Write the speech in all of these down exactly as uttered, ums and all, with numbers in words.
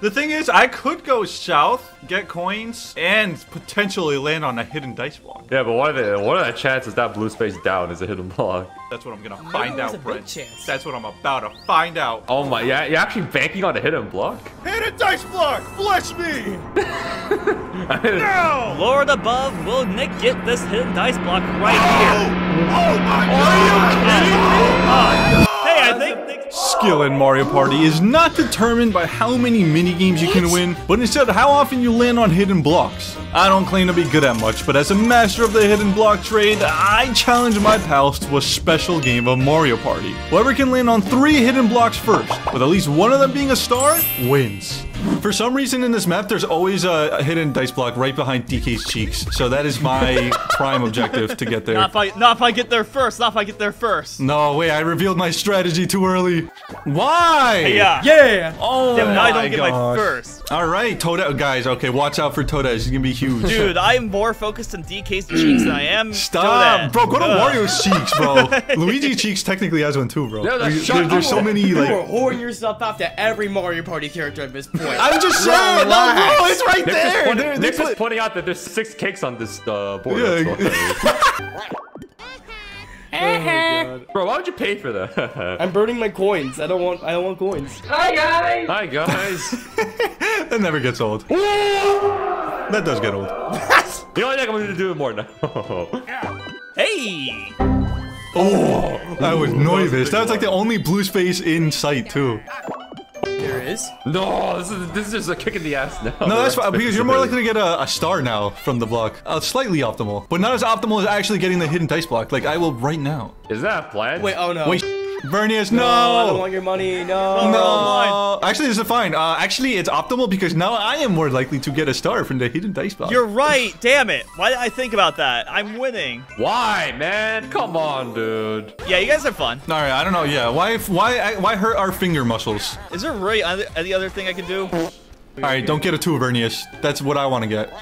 The thing is, I could go south, get coins, and potentially land on a hidden dice block. Yeah, but what are the, what are the chances that blue space down is a hidden block? That's what I'm gonna oh, find out, Brent. That's what I'm about to find out. Oh my, yeah, you're actually banking on a hidden block? Hidden dice block! Bless me! No! Lord above, will Nick get this hidden dice block right oh! here? Oh my god! Are you kidding me? Oh my god! I think skill in Mario Party is not determined by how many minigames you can win, but instead how often you land on hidden blocks. I don't claim to be good at much, but as a master of the hidden block trade, I challenge my pals to a special game of Mario Party. Whoever can land on three hidden blocks first, with at least one of them being a star, wins. For some reason in this map, there's always a, a hidden dice block right behind D K's cheeks, so that is my prime objective to get there. Not if, I, not if I get there first, not if I get there first. No, wait, I revealed my strategy too early. Why? Yeah. Yeah. Oh, Damn, now I don't gosh. get my first. All right, Toadette. Guys, okay, watch out for Toadette. She's going to be huge. Dude, I am more focused on D K's cheeks than I am Stop, Toadette. Bro, go to uh. Wario's cheeks, bro. Luigi cheeks technically has one too, bro. No, there, shot, there's oh, so many, you like... You were whoring yourself off to every Mario Party character at this point. I'm just saying, no, bro, it's right Nick there. Point, they're, Nick's just pointing out that there's six cakes on this uh, board. Yeah. Oh bro, why would you pay for that? I'm burning my coins. I don't want. I don't want coins. Hi guys. Hi guys. That never gets old. That does get old. The only thing I'm gonna do it more now. Hey. Oh, ooh, I was nervous. That was like the only blue space in sight too. There is. No, this is this is just a kick in the ass now. No, that's fine, because you're more likely to get a, a star now from the block. Uh, slightly optimal, but not as optimal as actually getting the hidden dice block. Like I will right now. Is that a plan? Wait, oh no. Wait, Vernias, no. no. I don't want your money, no. No. Actually, this is fine. Uh, actually, it's optimal because now I am more likely to get a star from the hidden dice block. You're right. Damn it. Why did I think about that? I'm winning. Why, man? Come on, dude. Yeah, you guys are fun. All right. I don't know. Yeah. Why? Why? Why hurt our finger muscles? Is there really any other thing I can do? All right, don't get a two, Vernias. That's what I want to get.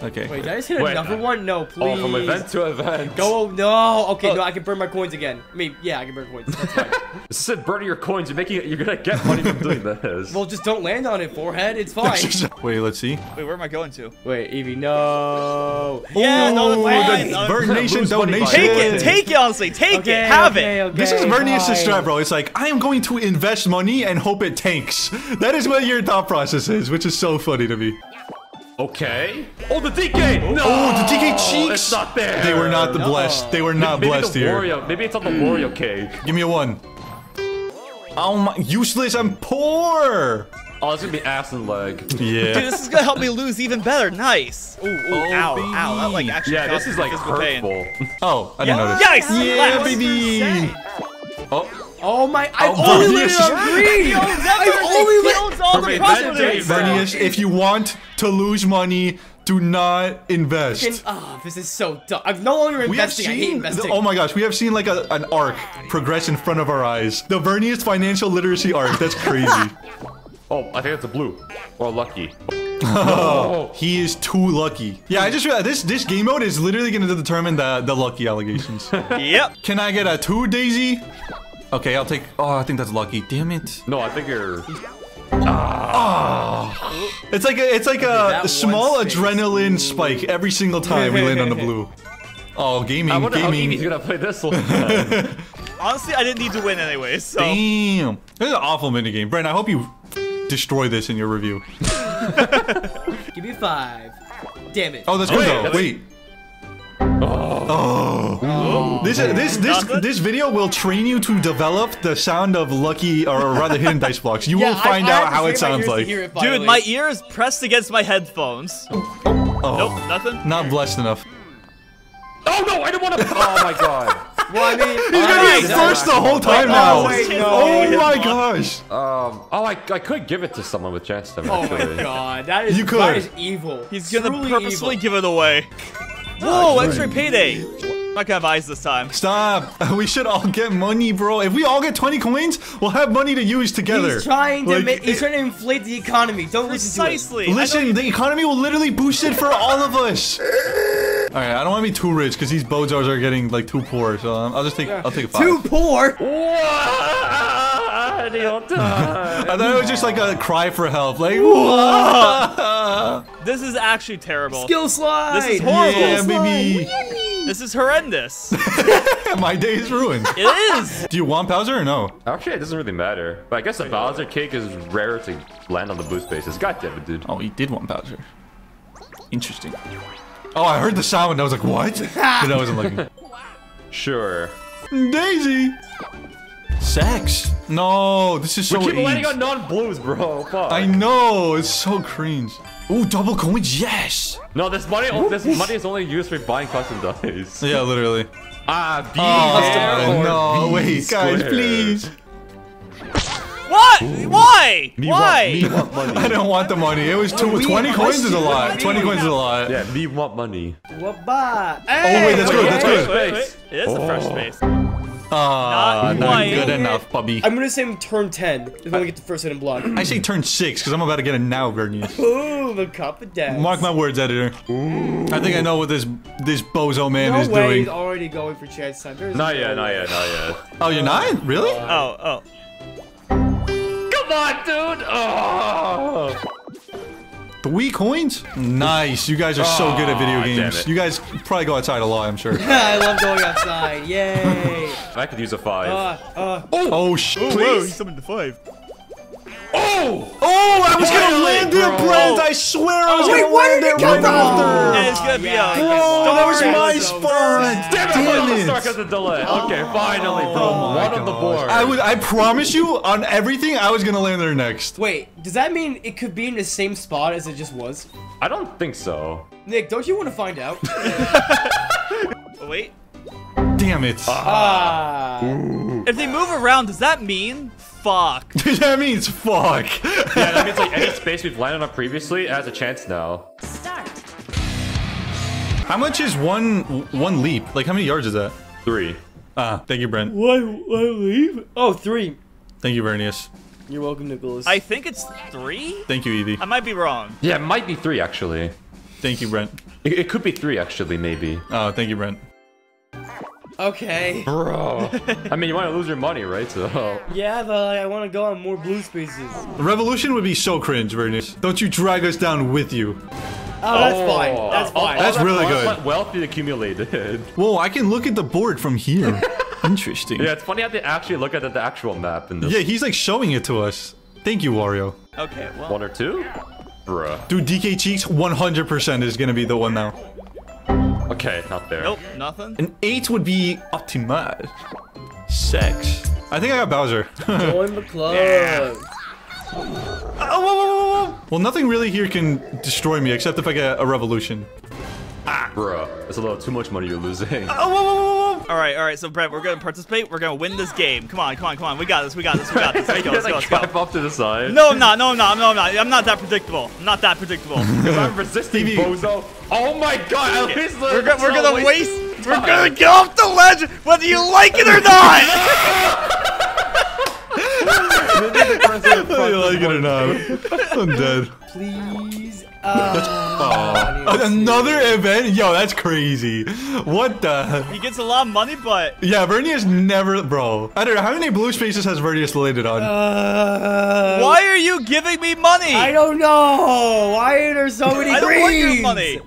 Okay. Wait, did I just hit Wait, another uh, one? No, please. Oh, from event to event. Go, no. Okay, oh. no, I can burn my coins again. I mean, yeah, I can burn coins. That's fine. This is burning your coins. You're making. You're gonna get money from doing this. Well, just don't land on it, forehead. It's fine. Wait, let's see. Wait, where am I going to? Wait, Evie, no. Yeah, Ooh, no, the land. Burn Nation donation. Take it, take it, honestly, take okay, it, have okay, it. Okay, this is Vernias' strat, bro. It's like I am going to invest money and hope it tanks. That is what your thought process is. Which is so funny to me. Okay. Oh, the D K! No! Oh, the D K cheeks! It's not there! They were not the no. blessed. They were not maybe blessed the here. Wario. Maybe it's on the Wario cake. Give me a one. Oh my, useless, I'm poor! Oh, it's gonna be ass and leg. Yeah. Dude, this is gonna help me lose even better. Nice. Ooh, ooh, oh, ow, baby. ow. That like actually Yeah, this is like hurtful. Oh, I didn't yeah. notice. Yes! Yeah, yeah baby! Oh. Oh my! I've oh, only lit on green. I've only lit all the positives. Vernias, if you want to lose money, do not invest. Freaking, oh, this is so dumb. I'm no longer investing. I hate investing. The, oh my gosh, we have seen like a, an arc progress in front of our eyes. The Vernias financial literacy arc. That's crazy. Oh, I think that's a blue or lucky. Oh, he is too lucky. Yeah, I just realized this this game mode is literally going to determine the the lucky allegations. Yep. Can I get a two, Daisy? Okay, I'll take. Oh, I think that's lucky. Damn it. No, I think you're. Ah. Oh. It's like a, it's like a okay, small adrenaline spike every single time we land on the blue. Oh, gaming, I wonder gaming. How Evie's gonna play this one. Honestly, I didn't need to win anyways. So. Damn, this is an awful minigame, Brent. I hope you destroy this in your review. Give me five. Damn it. Oh, that's good though. Wait. Oh. oh. This this this this video will train you to develop the sound of lucky or rather hidden dice blocks. You yeah, will find I, I out how it sounds like. It Dude, my ear is pressed against my headphones. Oh. Nope, nothing. Not blessed enough. Oh no, I don't want to. Oh my god. Well, I mean, he's gonna be first the whole time now. Oh my gosh. Um, oh, I, I could give it to someone with chance to actually. Oh my god, that is, you could. That is evil. He's gonna purposely give it away. Whoa, extra payday! I'm not gonna have eyes this time. Stop! We should all get money, bro. If we all get twenty coins, we'll have money to use together. He's trying to like, make, he's it, trying to inflate the economy. Don't precisely. listen to it. Listen, the economy will literally boost it for all of us. All right, I don't want to be too rich because these bozos are getting like too poor. So I'll just take, I'll take a five. Too poor? run, you'll die. I thought it was just like a cry for help, like whoa. This is actually terrible. Skill slide. This is horrible. Yeah, baby. This is horrendous. My day is ruined. It is. Do you want Bowser or no? Actually, it doesn't really matter. But I guess a Bowser kick is rare to land on the boost bases. God damn it, dude. Oh, he did want Bowser. Interesting. Oh, I heard the sound and I was like, what? But I wasn't looking. Sure. Daisy. Sex. No, this is so We keep age. landing on non-blues, bro. Fuck. I know. It's so cringe. Ooh, double coins. Yes. No, this money oh, this money is only used for buying custom dice. Yeah, literally. Ah, B. Oh, no, wait, guys, please. What? Ooh. Why? Me Why? Want, me want money. I don't want the money. It was too. Well, twenty coins is a lot. Twenty coins is a lot. Yeah, me want money. What ba? Hey, oh wait, that's wait, good. That's wait, good. Wait, wait. It is oh. a fresh space. Ah, uh, not, not good enough, puppy. I'm gonna say turn ten. If I get the first hidden block. I say turn six because I'm about to get it now, Vernias. Ooh, the cup of death. Mark my words, editor. Ooh. I think I know what this this bozo man no is way doing. He's already going for chance time. Not yet, not yet, not yet. Oh, you're not really? Uh, oh, oh. Come on, dude! Oh. Three coins? Nice. You guys are oh, so good at video games. You guys probably go outside a lot, I'm sure. I love going outside. Yay! I could use a five. Uh, uh. Oh! Oh, shit! Oh, wow, he summoned the five. Oh! Oh! I was gonna oh, land there, Brent! I swear I was oh, wait, gonna land there right after! Yeah, it's gonna be out. Bro, that was my spot! Damn it! Start at the delay. Oh. Okay, finally, bro. Oh, one on the board. I would. I promise you, on everything, I was gonna land there next. Wait, does that mean it could be in the same spot as it just was? I don't think so. Nick, don't you want to find out? Wait. Damn it. Ah. Ah. If they move around, does that mean... Fuck. That means fuck. Yeah, that means like any space we've landed on previously has a chance now. Start. How much is one one leap? Like how many yards is that? Three. Ah, thank you, Brent. One, one leap? Oh, three. Thank you, Vernias. You're welcome, Nicholas. I think it's three? Thank you, Evie. I might be wrong. Yeah, it might be three, actually. Thank you, Brent. It, it could be three, actually, maybe. Oh, thank you, Brent. Okay. Bro. I mean, you want to lose your money, right? So. Yeah, but like, I want to go on more blue spaces. Revolution would be so cringe, Vernias. Don't you drag us down with you. Oh, that's oh. fine. That's fine. Oh, that's, that's really good. What wealth you accumulated. Whoa, I can look at the board from here. Interesting. Yeah, it's funny how they actually look at the actual map. In this. Yeah, he's like showing it to us. Thank you, Wario. Okay, well. One or two? Bruh. Dude, D K Cheeks one hundred percent is going to be the one now. Okay, not there. Nope, nothing. An eight would be optimal. Sex. I think I got Bowser. Join the club. Yeah. Oh, whoa, whoa, whoa. Well, nothing really here can destroy me except if I get a revolution. Ah, bruh, that's a little too much money you're losing. Oh, whoa, whoa, whoa. All right, all right. So Brent, we're gonna participate. We're gonna win this game. Come on, come on, come on. We got this. We got this. We got this. Let's go. Let's go. Let's go. Off to the side. No, I'm not. No, I'm not. No, I'm not. I'm not that predictable. I'm not that predictable. Because I'm resisting, bozo. Oh my god, at least we're, go, we're gonna waste, waste we're gonna get off the ledge whether you like it or not! Whether you like it or not. I'm dead. Please. Uh, oh, another event? Yo, that's crazy. What the? He gets a lot of money, but... Yeah, Vernias never... Bro. I don't know. How many blue spaces has Vernias landed on? Uh, Why are you giving me money? I don't know. Why are there so many greens? I don't want your money.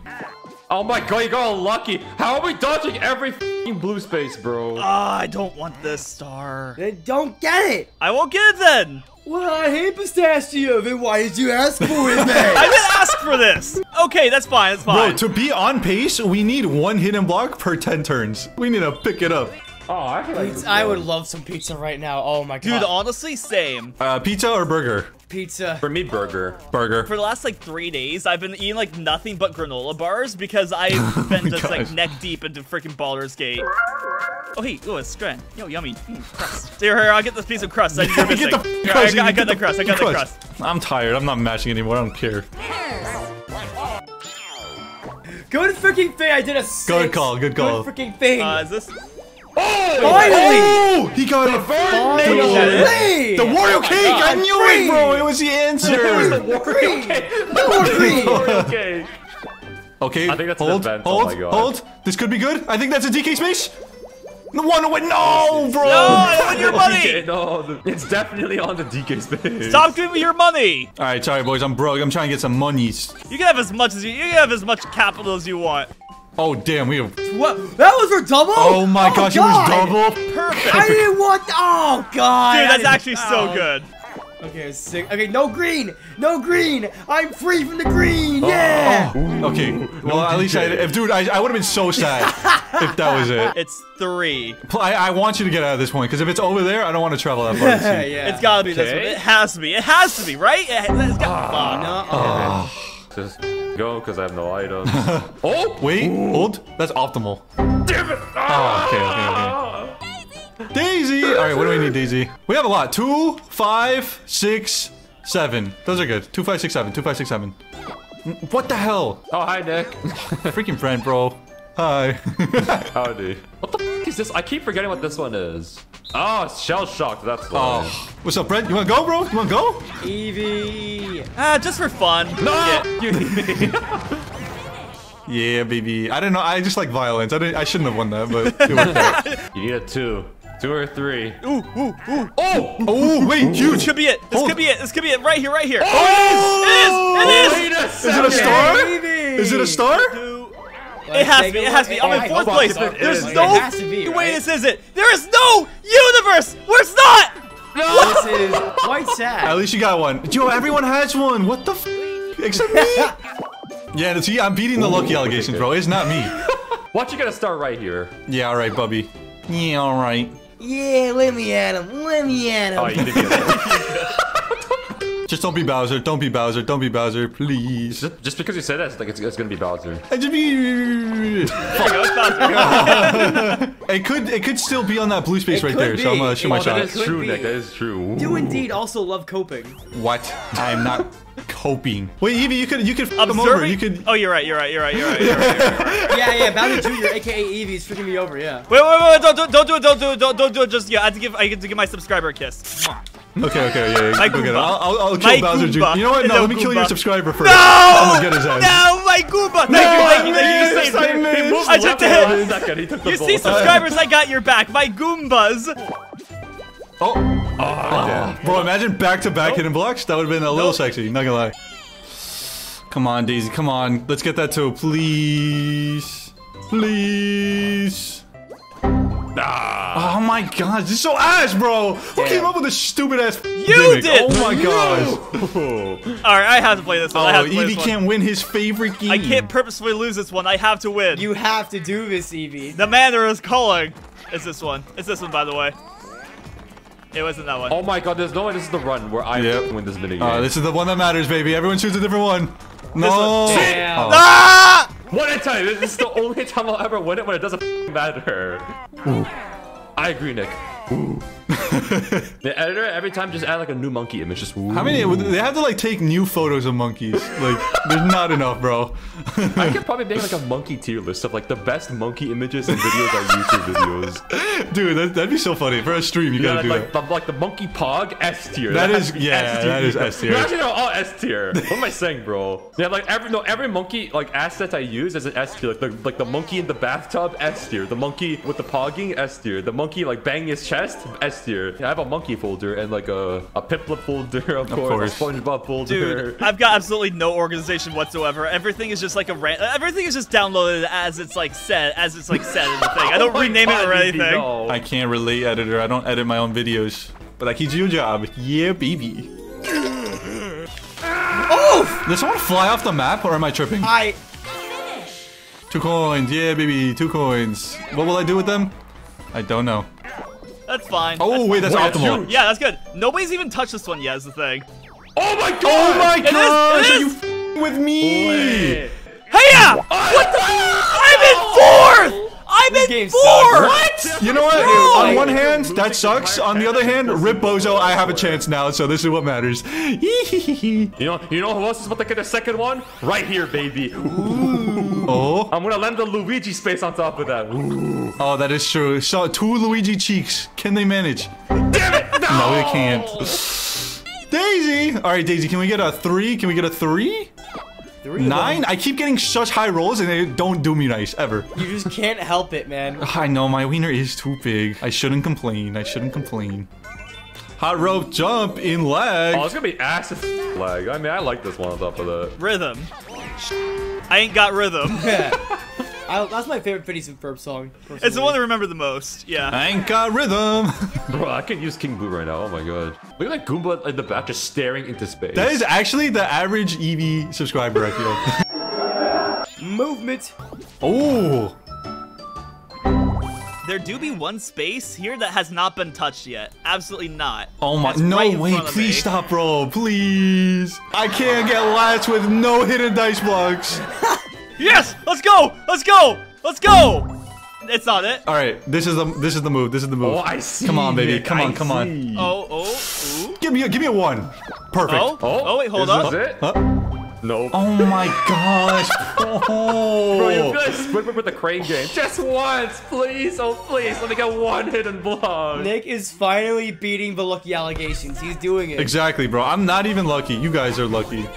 Oh my god, you got lucky. How are we dodging every f***ing blue space, bro? Ah, uh, I don't want this star. Then don't get it. I won't get it then. Well, I hate pistachio, then why did you ask for it, man? I didn't ask for this! Okay, that's fine, that's fine. Bro, to be on pace, we need one hidden block per ten turns. We need to pick it up. Oh, I can like I would love some pizza right now, oh my god. Dude, honestly, same. Uh, pizza or burger? Pizza. For me, burger. Burger. For the last, like, three days, I've been eating, like, nothing but granola bars because I've been oh just, gosh. like, neck deep into freaking Baldur's Gate. Oh, hey, oh, it's Stren. Yo, yummy. Mm, crust. Here, here, I'll get this piece of crust. I you're missing. Get the here, crust, I, got, I got the, the crust. I got crust. the crust. I'm tired. I'm not matching anymore. I don't care. Good freaking thing. I did a six. Good call. Good call. Good freaking thing. Uh, is this... Oh! Finally! Oh, he got it! Finally! The Wario cake! I knew it, bro! It was the answer! It was the Wario cake! The Wario cake! Okay, I think that's hold, an event. hold, oh my God. hold. This could be good. I think that's a D K space. The one with no, bro. No, I want your money. No, it's definitely on the D K's face. Stop giving me your money. All right, sorry boys, I'm broke. I'm trying to get some monies. You can have as much as you. You can have as much capital as you want. Oh damn, we have. What? That was for double? Oh my oh, gosh, God. It was double. Perfect. I didn't want. Oh God. Dude, that's actually oh. so good. Okay, sick. Okay, no green, no green. I'm free from the green. Yeah. Oh, oh. Okay. Well, at least I, if dude, I, I would have been so sad if that was it. It's three. I, I want you to get out of this point because if it's over there, I don't want to travel that far. Yeah. It's gotta be okay. this one. It has to be. It has to be, right? It, it's gotta. Uh, oh, no. Okay, oh. Just go because I have no items. oh, wait, Ooh. hold. That's optimal. Damn it. Oh, okay. okay, okay. Daisy! Alright, what do we need, Daisy? We have a lot. Two, five, six, seven. Those are good. Two, five, six, seven. Two, five, six, seven. What the hell? Oh, hi, Nick. Freaking friend, bro. Hi. Howdy. What the f is this? I keep forgetting what this one is. Oh, it's shell shocked. That's loud. Oh. What's up, Brent? You wanna go, bro? You wanna go? Evie. Ah, just for fun. No! You need me. Yeah, baby. I don't know. I just like violence. I, didn't, I shouldn't have won that, but it worked out. You need a two. Two or three. Ooh, ooh, ooh. Oh! Oh, wait, huge. This could be it. This Hold. could be it. This could be it. Right here, right here. Oh, oh it is! It is! It is! Is it a star? Baby. Is it a star? It has to be. It has to be. I'm in fourth place. There's no way this is it. There is no universe where it's not! No, this is quite sad. At least you got one. Yo, everyone has one. What the f? Except me? Yeah, see, I'm beating the lucky allegations, bro. It's not me. Watch, you gotta start right here. Yeah, all right, Bubby. Yeah, all right. Yeah, let me at him. Let me at him. Oh, you did Just don't be Bowser. Don't be Bowser. Don't be Bowser, please. Just, just because you said that, it's like it's, it's gonna be Bowser. It could, it could still be on that blue space it right there. Be. So I'm gonna shoot my shot. That is true, be. Nick. That is true. You indeed also love coping. What? I am not. Coping. Wait, Evie, you could you could f him over. You could. Oh, you're right. You're right. You're right. You're right. You're right, you're right, you're right. Yeah, yeah. Bowser Junior, aka Evie, is freaking me over. Yeah. Wait, wait, wait! Don't, don't do it! Don't do it! Don't, don't do it! Just yeah. I have to give. I have to give my subscriber a kiss. Okay, okay, yeah. yeah. My Goomba. I'll, I'll, I'll kill my Bowser Junior. You know what? No, no let me Goomba. kill your subscriber first. No! I'm gonna get his ass. No, my Goomba. Thank no, you, thank you, thank you. You saved me. I took the hit. Second, he took the you ball. see, subscribers, I got your back. My Goombas. Oh. Oh, oh. Bro, imagine back-to-back -back oh. hidden blocks. That would have been a little nope. sexy, not gonna lie. Come on, Daisy, come on. Let's get that too, please. Please. Ah. Oh my god, this is so ass, bro. Who yeah. came up with this stupid ass You gimmick? did! Oh my god. Alright, I have to play this one. Oh, Evie can't win his favorite game. I can't purposefully lose this one. I have to win. You have to do this, Evie. The man that is calling is this one. It's this one, by the way. It wasn't that one. Oh my god, there's no way this is the run where I yep. win this minigame. Uh, this is the one that matters, baby. Everyone choose a different one. No! One. Damn. Oh. Ah! What a time! This is the only time I'll ever win it when it doesn't matter. Ooh. I agree, Nick. Ooh. The editor, every time, just add like a new monkey image. Just ooh. How many? They have to like take new photos of monkeys. Like, there's not enough, bro. I could probably make like a monkey tier list of like the best monkey images and videos on YouTube videos. Dude, that, that'd be so funny for a stream. You yeah, gotta like, do like, that. The, like the monkey pog S tier. That, that is yeah, that is S tier. No, actually, no, all S tier. What am I saying, bro? Yeah, like every no, every monkey like asset I use is an S tier. Like the like the monkey in the bathtub S tier. The monkey with the pogging S tier. The monkey like banging his chest S tier. Here. I have a monkey folder and like a, a Piplup folder, of, of course, course, a SpongeBob folder. Dude, I've got absolutely no organization whatsoever. Everything is just like a rant. Everything is just downloaded as it's like said, as it's like said in the thing. I don't oh rename God, it or anything. No. I can't relate, editor. I don't edit my own videos. But I keep your job. Yeah, baby. Oh! Did someone fly off the map or am I tripping? I. Two coins. Yeah, baby. Two coins. What will I do with them? I don't know. That's fine. Oh, that's wait, that's fine. optimal. That's yeah, that's good. Nobody's even touched this one yet, is the thing. Oh my god! Oh my god! Are you f***ing with me? Hey, yeah! Oh, what the oh, I'm in fourth! I'm this in game fourth! Sucks. What? You know what? Bro. On one hand, that sucks. On the other hand, Rip Bozo, I have a chance now, so this is what matters. you know, you know who else is about to get a second one? Right here, baby. Oh. I'm gonna land the Luigi space on top of that. Ooh. Oh, that is true. So two Luigi cheeks. Can they manage? Damn it! No, no they can't. Daisy. All right, Daisy. Can we get a three? Can we get a three? Three Nine? I keep getting such high rolls and they don't do me nice, ever. You just can't help it, man. I know, my wiener is too big. I shouldn't complain. I shouldn't complain. Hot rope jump in lag. Oh, it's gonna be ass lag. I mean, I like this one on top of that. Rhythm. I ain't got rhythm. Yeah. I, that's my favorite Phineas and Ferb song. Personally. It's the one I remember the most. Yeah. I ain't got rhythm. Bro, I can use King Boo right now. Oh my god. Look at that Goomba in the back just staring into space. That is actually the average Eevee subscriber, I feel. Movement. Oh. There do be one space here that has not been touched yet. Absolutely not. Oh my, that's no right way, please me. Stop, bro, please. I can't get lats with no hidden dice blocks. Yes! Let's go! Let's go! Let's go! It's not it. All right, this is the this is the move. This is the move. Oh, I see. Come on, baby. Come I on, come see. on. Oh, oh. Ooh. Give me a give me a one. Perfect. Oh, oh, oh wait, hold up. Is this it? Huh? Nope. Oh my gosh. Oh. Bro, you guys split with the crane game. Just once, please. Oh, please. Let me get one hidden block. Nick is finally beating the lucky allegations. He's doing it. Exactly, bro. I'm not even lucky. You guys are lucky.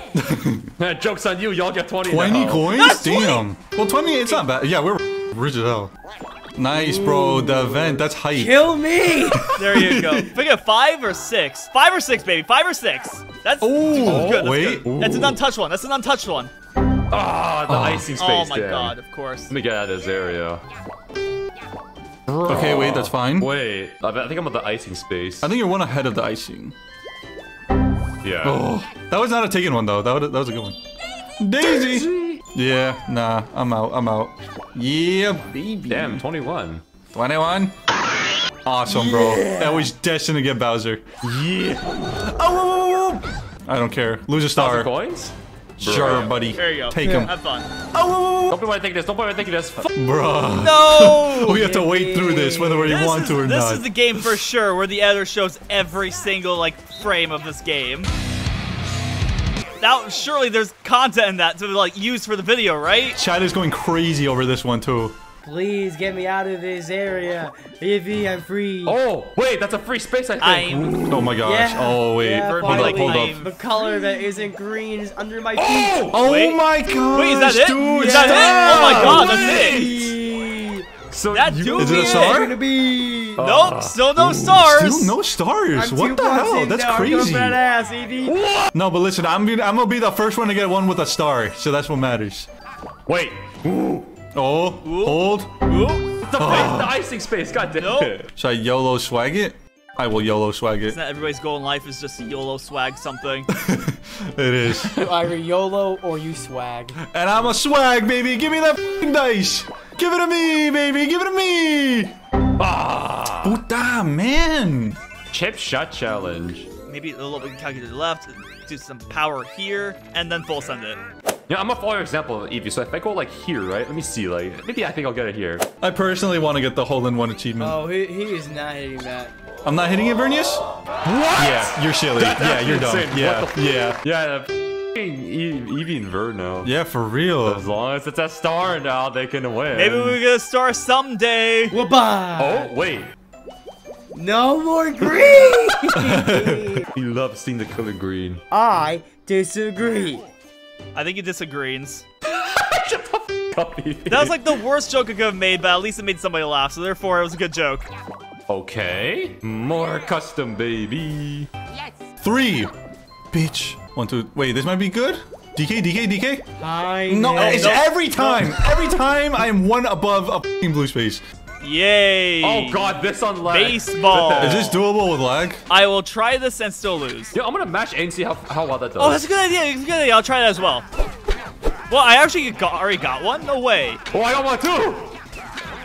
Joke's on you. Y'all get twenty. twenty now. Coins? That's damn. twenty. Well, twenty, it's not bad. Yeah, we're rich as hell. Nice, bro. The event. That's hype. Kill me. There you go. Pick a five or six. Five or six, baby. Five or six. That's, ooh, that's good. That's wait. Good. That's an untouched one. That's an untouched one. Ah, oh, the oh. icy space. Oh my damn. god. Of course. Let me get out of this area. Bro. Okay, wait. That's fine. Wait. I think I'm at the icing space. I think you're one ahead of the icing. Yeah. Oh, that was not a taken one though. That was, that was a good one. Daisy. Daisy. Yeah, nah, I'm out, I'm out. Yeah, baby. Damn, twenty-one. twenty-one? Awesome, bro. Yeah. That was destined to get Bowser. Yeah. Oh, whoa, whoa, whoa. I don't care. Lose a star. Coins? Sure, buddy. There you go. Take yeah. him. Have fun. Oh, whoa, whoa. Don't be why I take this. Don't be why I take this. Bruh. No. We have to wait through this whether we this want is, to or this not. This is the game for sure where the editor shows every single like frame of this game. Now, surely there's content in that to like use for the video, right? Chat is going crazy over this one too. Please get me out of this area. Baby, I'm free. Oh, wait, that's a free space, I think. I'm... Oh my gosh. Yeah, oh, wait. Yeah, hold up, hold up. The color that isn't green is under my feet. Oh, oh wait. my god. Wait, is that it? Dude, is that yeah. it? Oh my god, wait. that's it. So that dude is it a star? It be... uh, nope, still no ooh, stars. Still no stars. I'm what the hell? That's now. crazy. Ass, no, but listen, I'm gonna, I'm gonna be the first one to get one with a star, so that's what matters. Wait. Ooh. Oh. Ooh. Hold. Ooh. The, oh. the icing space. God damn nope. it. Should I YOLO swag it? I will YOLO swag it. Isn't that everybody's goal in life is just to YOLO swag something? It is. You either YOLO or you swag. And I'm a swag, baby. Give me that f***ing dice. Give it to me, baby. Give it to me. Ah. Puta, man. Chip shot challenge. Maybe a little bit calculated to the left. Do some power here. And then full send it. Yeah, I'm gonna follow your example, Eevee, so if I go, like, here, right? Let me see, like, maybe I think I'll get it here. I personally want to get the hole-in-one achievement. Oh, he, he is not hitting that. I'm not hitting it, Vernias? What? Yeah, you're silly. That, yeah, you're insane. dumb. Yeah, yeah. Yeah, Eevee and Ver now. Yeah, for real. As long as it's a star now, they can win. Maybe we get a star someday. Goodbye. Oh, wait. No more green! He loves seeing the color green. I disagree. I think he disagrees. Shut the f up, Eevee. That was like the worst joke I could have made, but at least it made somebody laugh, so therefore it was a good joke. Okay. More custom, baby. Yes. Three. Bitch. One, two. Wait, this might be good? D K, D K, D K? I no, know. It's every time. Every time I'm one above a f***ing blue space. Yay. Oh, God, this on lag. Baseball. Is this doable with lag? I will try this and still lose. Yo, I'm going to mash A and see how, how well that does. Oh, that's a good idea. That's a good idea. I'll try that as well. Well, I actually got, already got one? No way. Oh, I got one, too.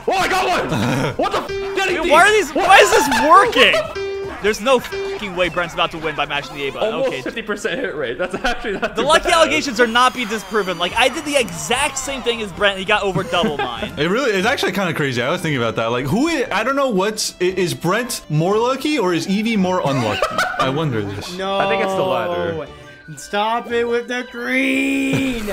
Oh, I got one. What the f***? Dude, these? Why are these? What? Why is this working? There's no f***ing way Brent's about to win by mashing the A button. Almost okay. fifty percent hit rate. That's actually not The lucky bad. allegations are not be disproven. Like, I did the exact same thing as Brent, and he got over double mine. It really is actually kind of crazy. I was thinking about that. Like, who is, I don't know what's, is Brent more lucky or is Eevee more unlucky? I wonder this. No. I think it's the latter. Stop it with the green!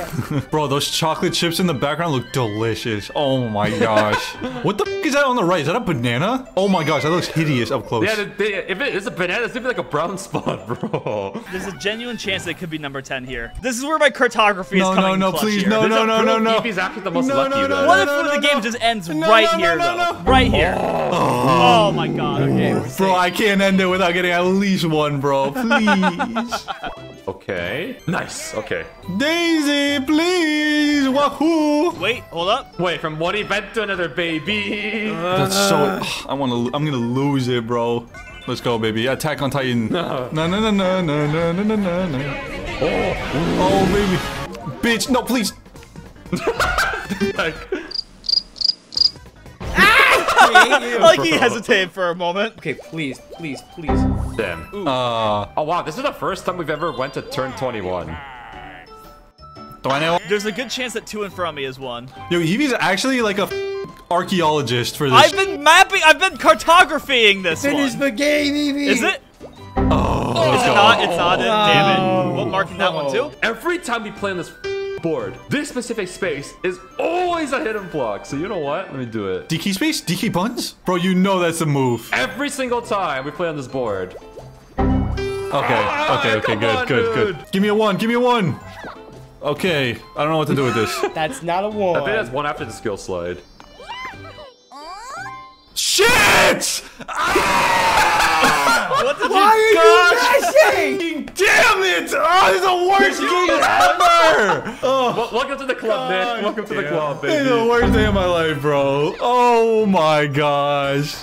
Bro, those chocolate chips in the background look delicious. Oh my gosh. What the f is that on the right? Is that a banana? Oh my gosh, that looks hideous up close. Yeah, they, if it is a banana, it's gonna be like a brown spot, bro. There's a genuine chance that it could be number ten here. This is where my cartography no, is coming no, no, please, here. No, no, no, no, no, no. After the most no, lucky, no, no, what if no, no, the game no. just ends no, right no, no, here, no, no, though? No. Right here. Oh, oh my god. Okay, bro, safe. I can't end it without getting at least one, bro. Please. Okay. Nice. Okay. Daisy, please. Wahoo. Wait. Hold up. Wait. From one event to another, baby. That's so. Ugh, I want to. I'm gonna lose it, bro. Let's go, baby. Attack on Titan. No. No. No. No. No. No. No. No. No. Oh. Oh, baby. Bitch. No, please. Like. You, like bro. He hesitated for a moment. Okay, please, please, please. Damn. Uh, oh wow, this is the first time we've ever went to turn twenty-one. There's a good chance that two in front of me is one. Yo, Eevee's actually like a archaeologist for this. I've been mapping, I've been cartographying this Finish one. Finish the game, Eevee. Is it? Oh, oh it's not. It's not. It. Oh. Damn it. What marking that oh. one too? Every time we play on this board, this specific space is always a hidden block, so you know what? Let me do it. D K space? D K buns? Bro, you know that's a move. Every single time we play on this board. Okay, okay, okay, good, good, good. Give me a one, give me a one. Okay, I don't know what to do with this. That's not a one. I think that's one after the skill slide. Shit! Ah! What did Why you are you crashing? Damn it! Oh, this is the worst game ever! Oh, well, welcome to the club, man. Oh, welcome damn. to the club, baby. It's the worst day of my life, bro. Oh my gosh.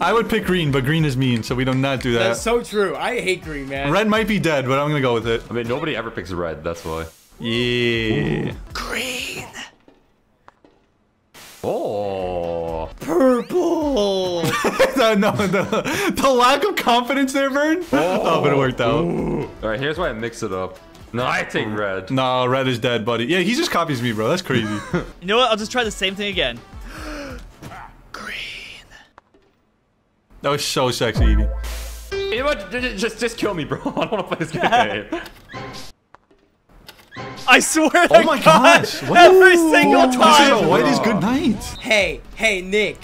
I would pick green, but green is mean, so we do not do that. That's so true. I hate green, man. Red might be dead, but I'm gonna go with it. I mean, nobody ever picks red, that's why. Yeah. Ooh. Green. Oh, purple! no, no, the, the lack of confidence there, Vern. Oh, oh but it worked out. Ooh. All right, here's why I mix it up. No, I take red. No, red is dead, buddy. Yeah, he just copies me, bro. That's crazy. You know what? I'll just try the same thing again. Green. That was so sexy, Eevee. You know what? Just, just kill me, bro. I don't want to play this game. I swear to oh my God, gosh. every Ooh. single time. This is a white is good night. Hey, hey, Nick.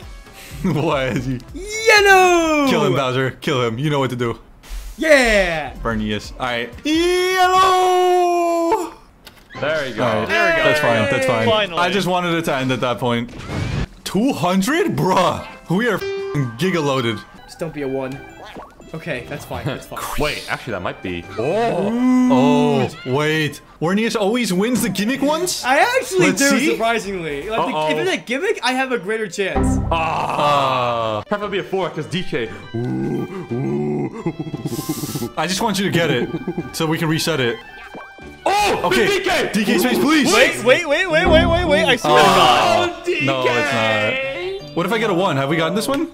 Why is he? Yellow. Kill him, Bowser. Kill him. You know what to do. Yeah. Vernias. All right. Yellow. There you go. Right. There we go. That's fine. That's fine. Finally. I just wanted it to end at that point. two hundred? Bruh. We are giga-loaded. Just don't be a one. Okay, that's fine, that's fine. Wait, actually that might be... Oh! Ooh. Oh, wait. Vernias always wins the gimmick ones? I actually Let's do, see? surprisingly. Like, uh -oh. the, if it's a gimmick, I have a greater chance. Ah! Uh, Preferably a four, because D K... Ooh, ooh. I just want you to get it, so we can reset it. Oh! Okay, D K! D K space, please! Wait, wait, wait, wait, wait, wait, wait, I swear to God. Oh, D K! No, it's not. What if I get a one? Have we gotten this one?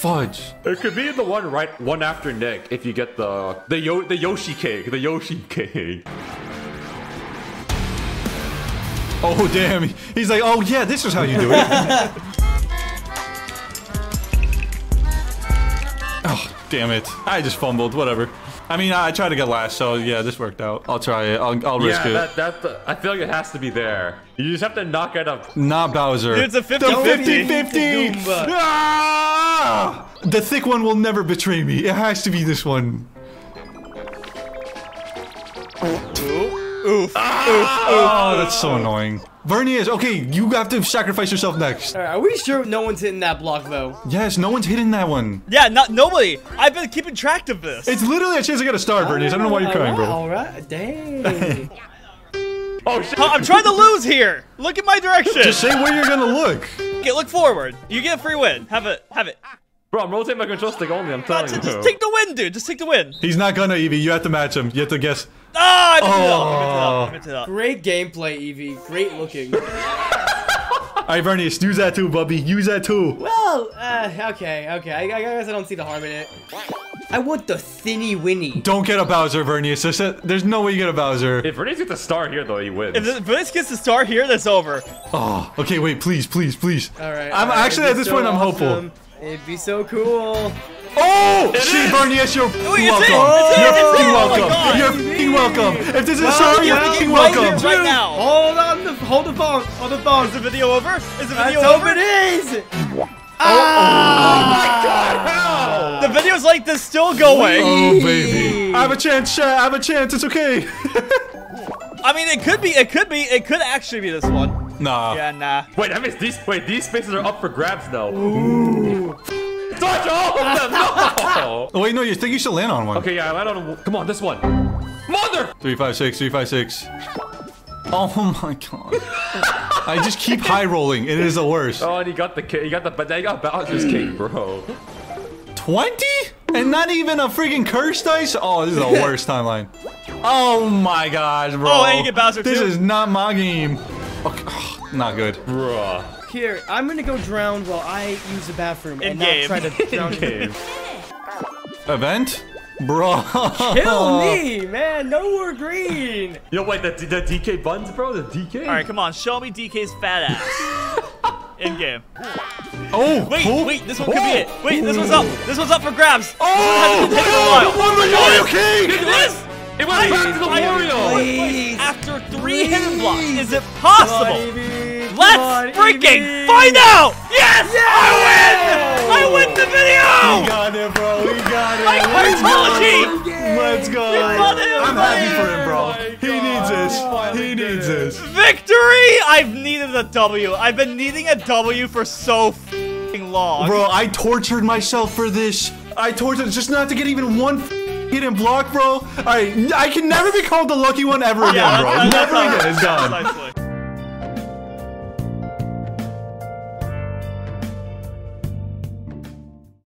Fudge. It could be the one right one after Nick if you get the the yo the Yoshi cake, the Yoshi cake. Oh damn! He's like, oh yeah, this is how you do it. Oh damn it! I just fumbled. Whatever. I mean, I tried to get last, so yeah, this worked out. I'll try it. I'll, I'll yeah, risk it. Yeah, that, that, I feel like it has to be there. You just have to knock it up. Nah, Bowser. Dude, it's a fifty fifty. Ah! The thick one will never betray me. It has to be this one. Oof. Oof. Ah! Oh, that's so annoying. Vernias, okay, you have to sacrifice yourself next. All right, are we sure no one's hitting that block, though? Yes, no one's hitting that one. Yeah, not nobody. I've been keeping track of this. It's literally a chance I got to start, Vernias. I don't know why you're crying, bro. All right, dang. Oh, shit. I'm trying to lose here. Look at my direction. Just say where you're going to look. Okay, look forward. You get a free win. Have it. Have it. Bro, I'm rotating my control stick only, I'm telling you. Just take the win, dude. Just take the win. He's not going to, Eevee. You have to match him. You have to guess. Ah, I missed it up. I missed it up. Great gameplay, Eevee. Great looking. All right, Vernias, use that too, bubby. Use that too. Well, uh, okay, okay. I, I guess I don't see the harm in it. I want the thinny winny. Don't get a Bowser, Vernias. There's, a, there's no way you get a Bowser. If Vernias gets a star here, though, he wins. If Vernias gets a star here, that's over. Oh, okay, wait, please, please, please. All right. I'm all right, actually at this point, awesome. I'm hopeful. It'd be so cool. Oh! It shit, Vernias, you're welcome. You're welcome. You're fucking welcome. If this is well, sorry, you're fucking welcome. Right, right now. Hold on, the, hold the phone. Hold the phone. Is the video over? Is the video over? It is. Oh, oh my God! How? The videos like this still going. Oh baby. I have a chance, Chat. I have a chance. It's okay. I mean, it could be. It could be. It could actually be this one. Nah. Yeah, nah. Wait, that means these. Wait, these spaces are up for grabs now. Ooh. Touch all of them! No! Oh, wait, no, you think you should land on one. Okay, yeah, I land on one. Come on, this one. Mother! three five six, three five six. Oh my God. I just keep high rolling. It is the worst. Oh, and he got the kid. He got the. But they got Bowser's cake, bro. twenty? And not even a freaking curse dice? Oh, this is the worst timeline. Oh my gosh, bro. Oh, and you get Bowser too. This is not my game. Okay. Oh, not good. Bruh. Here, I'm gonna go drown while I use the bathroom and not try to drown you. Event? Bro. Kill me, man. No more green. Yo, wait, the, the D K buns, bro? The D K? Alright, come on. Show me D K's fat ass. In game. Oh! Wait, oh, wait, this one could oh, be it. Wait, this one's up. This one's up for grabs. Oh! This one has to take a while. What are you? It went back to the Wario! After three hidden blocks, is it possible? On, Let's on, freaking E B. Find out! Yes! Yes! I win! I win the video! We got it, bro. We got it. My cartology! Let's go. I'm happy for him, bro. Oh he needs this. He needs this. Victory! I've needed a W. I've been needing a W for so f***ing long. Bro, I tortured myself for this. I tortured just not to get even one f***ing hidden block, bro. Alright, I can never be called the lucky one ever again, yeah, bro. Never again. It's gone.